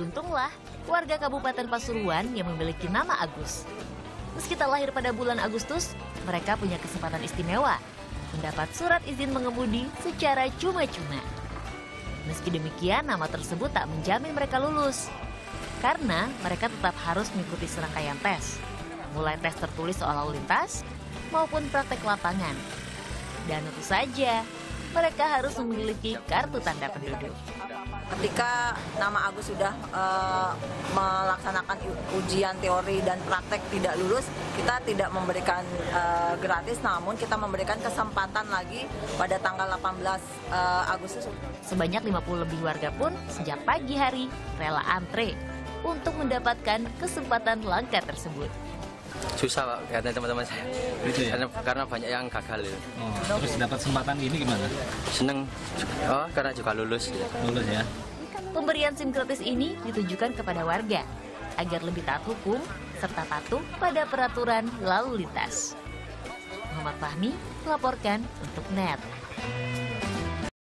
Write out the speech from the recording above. Beruntunglah warga Kabupaten Pasuruan yang memiliki nama Agus. Meski tak lahir pada bulan Agustus, mereka punya kesempatan istimewa mendapat surat izin mengemudi secara cuma-cuma. Meski demikian, nama tersebut tak menjamin mereka lulus, karena mereka tetap harus mengikuti serangkaian tes, mulai tes tertulis soal lalu lintas maupun praktek lapangan. Dan tentu saja, mereka harus memiliki kartu tanda penduduk. Ketika nama Agus sudah melaksanakan ujian teori dan praktek tidak lulus, kita tidak memberikan gratis, namun kita memberikan kesempatan lagi pada tanggal 18 Agustus. Sebanyak 50 lebih warga pun sejak pagi hari rela antre untuk mendapatkan kesempatan langka tersebut. Susah, Pak, karena teman-teman saya karena banyak yang gagal ya. Oh, terus dapat kesempatan ini gimana? Seneng, oh, karena juga lulus ya. Lulus ya. Pemberian SIM gratis ini ditujukan kepada warga agar lebih taat hukum serta patuh pada peraturan lalu lintas. Muhammad Fahmi melaporkan untuk Net.